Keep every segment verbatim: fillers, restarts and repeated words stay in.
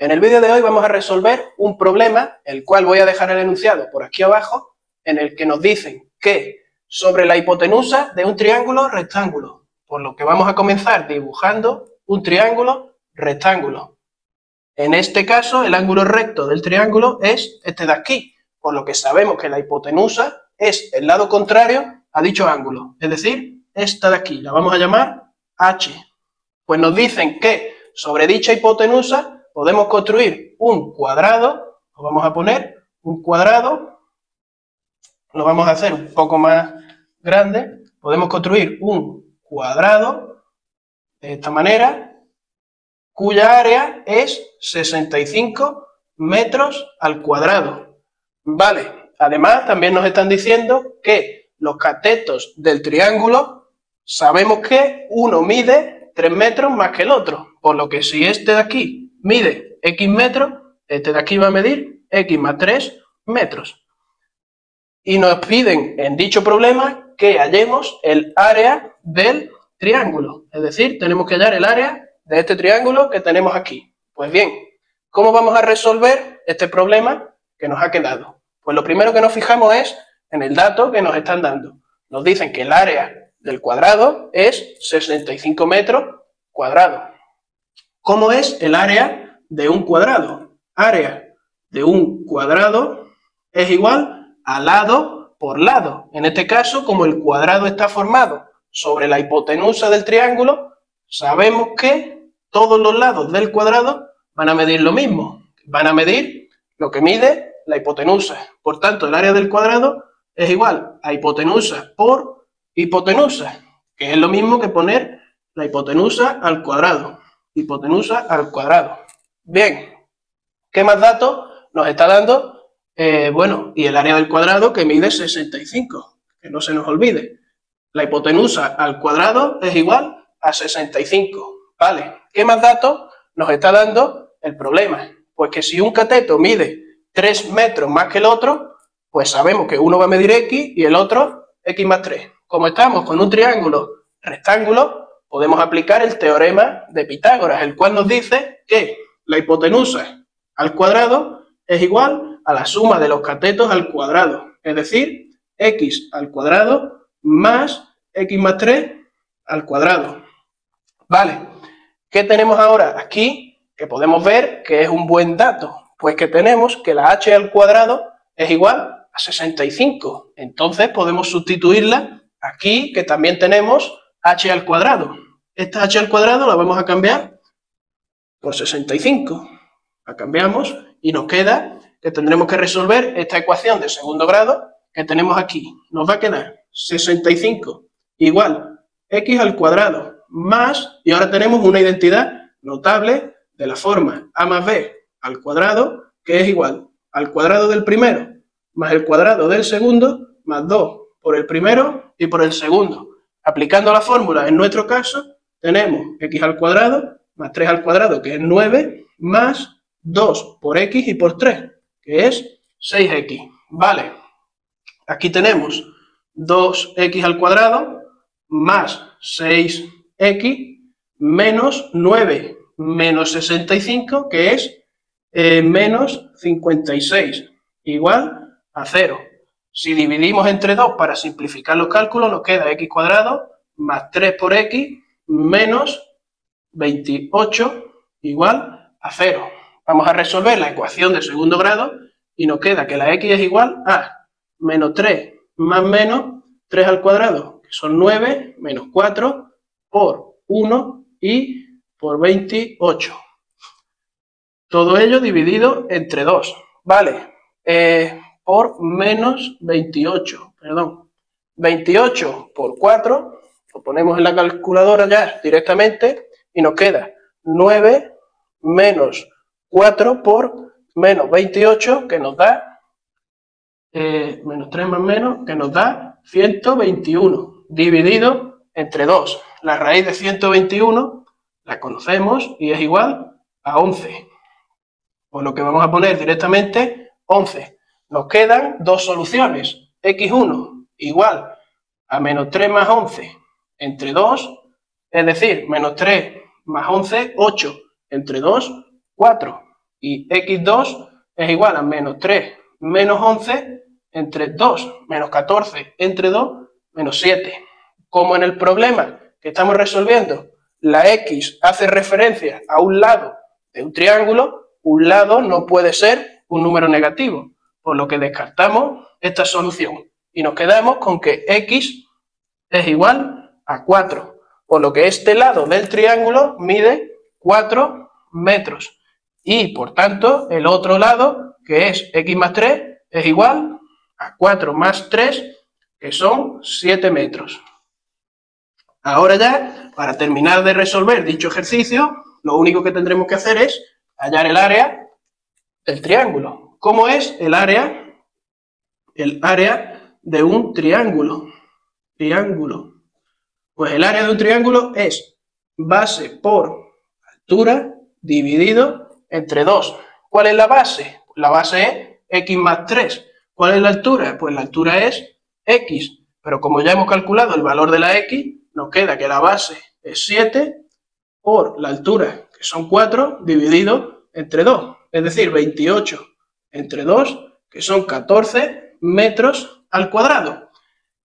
En el vídeo de hoy vamos a resolver un problema, el cual voy a dejar el enunciado por aquí abajo, en el que nos dicen que sobre la hipotenusa de un triángulo rectángulo, por lo que vamos a comenzar dibujando un triángulo rectángulo. En este caso, el ángulo recto del triángulo es este de aquí, por lo que sabemos que la hipotenusa es el lado contrario a dicho ángulo, es decir, esta de aquí, la vamos a llamar H. Pues nos dicen que sobre dicha hipotenusa podemos construir un cuadrado, lo vamos a poner un cuadrado, lo vamos a hacer un poco más grande, podemos construir un cuadrado de esta manera, cuya área es sesenta y cinco metros al cuadrado. Vale, además también nos están diciendo que los catetos del triángulo, sabemos que uno mide tres metros más que el otro, por lo que si este de aquí mide X metros, este de aquí va a medir X más tres metros. Y nos piden en dicho problema que hallemos el área del triángulo. Es decir, tenemos que hallar el área de este triángulo que tenemos aquí. Pues bien, ¿cómo vamos a resolver este problema que nos ha quedado? Pues lo primero que nos fijamos es en el dato que nos están dando. Nos dicen que el área del cuadrado es sesenta y cinco metros cuadrados. ¿Cómo es el área de un cuadrado? Área de un cuadrado es igual a lado por lado. En este caso, como el cuadrado está formado sobre la hipotenusa del triángulo, sabemos que todos los lados del cuadrado van a medir lo mismo. Van a medir lo que mide la hipotenusa. Por tanto, el área del cuadrado es igual a hipotenusa por hipotenusa, que es lo mismo que poner la hipotenusa al cuadrado. Hipotenusa al cuadrado. Bien, ¿qué más datos nos está dando? Eh, bueno, y el área del cuadrado que mide sesenta y cinco, que no se nos olvide. La hipotenusa al cuadrado es igual a sesenta y cinco, ¿vale? ¿Qué más datos nos está dando el problema? Pues que si un cateto mide tres metros más que el otro, pues sabemos que uno va a medir X y el otro X más tres. Como estamos con un triángulo rectángulo, podemos aplicar el teorema de Pitágoras, el cual nos dice que la hipotenusa al cuadrado es igual a la suma de los catetos al cuadrado, es decir, x al cuadrado más x más tres al cuadrado. Vale, ¿qué tenemos ahora aquí? Que podemos ver que es un buen dato, pues que tenemos que la h al cuadrado es igual a sesenta y cinco, entonces podemos sustituirla aquí, que también tenemos h al cuadrado. Esta h al cuadrado la vamos a cambiar por sesenta y cinco. La cambiamos y nos queda que tendremos que resolver esta ecuación de segundo grado que tenemos aquí. Nos va a quedar sesenta y cinco igual x al cuadrado más, y ahora tenemos una identidad notable de la forma a más b al cuadrado, que es igual al cuadrado del primero más el cuadrado del segundo más dos por el primero y por el segundo. Aplicando la fórmula, en nuestro caso, tenemos x al cuadrado más tres al cuadrado, que es nueve, más dos por x y por tres, que es seis x. Vale, aquí tenemos dos x al cuadrado más seis x menos nueve menos sesenta y cinco, que es eh, menos cincuenta y seis, igual a cero. Si dividimos entre dos para simplificar los cálculos, nos queda x cuadrado más tres por x menos veintiocho igual a cero. Vamos a resolver la ecuación de segundo grado y nos queda que la x es igual a menos tres más menos tres al cuadrado, que son nueve, menos cuatro por uno y por veintiocho. Todo ello dividido entre dos. Vale. Eh, por menos veintiocho, perdón, veintiocho por cuatro, lo ponemos en la calculadora ya directamente y nos queda nueve menos cuatro por menos veintiocho, que nos da, eh, menos tres más menos, que nos da ciento veintiuno, dividido entre dos. La raíz de ciento veintiuno la conocemos y es igual a once, por lo que vamos a poner directamente once. Nos quedan dos soluciones, x uno igual a menos tres más once entre dos, es decir, menos tres más once, ocho, entre dos, cuatro. Y equis dos es igual a menos tres menos once entre dos, menos catorce entre dos, menos siete. Como en el problema que estamos resolviendo, la X hace referencia a un lado de un triángulo, un lado no puede ser un número negativo, por lo que descartamos esta solución y nos quedamos con que X es igual a cuatro, por lo que este lado del triángulo mide cuatro metros y por tanto el otro lado, que es X más tres, es igual a cuatro más tres, que son siete metros. Ahora ya, para terminar de resolver dicho ejercicio, lo único que tendremos que hacer es hallar el área del triángulo. ¿Cómo es el área? El área de un triángulo. Triángulo. Pues el área de un triángulo es base por altura dividido entre dos. ¿Cuál es la base? La base es X más tres. ¿Cuál es la altura? Pues la altura es X. Pero como ya hemos calculado el valor de la X, nos queda que la base es siete por la altura, que son cuatro, dividido entre dos. Es decir, veintiocho entre dos, que son catorce metros al cuadrado.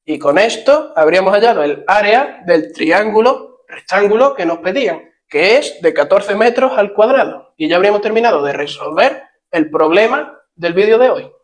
Y con esto habríamos hallado el área del triángulo rectángulo que nos pedían, que es de catorce metros al cuadrado. Y ya habríamos terminado de resolver el problema del vídeo de hoy.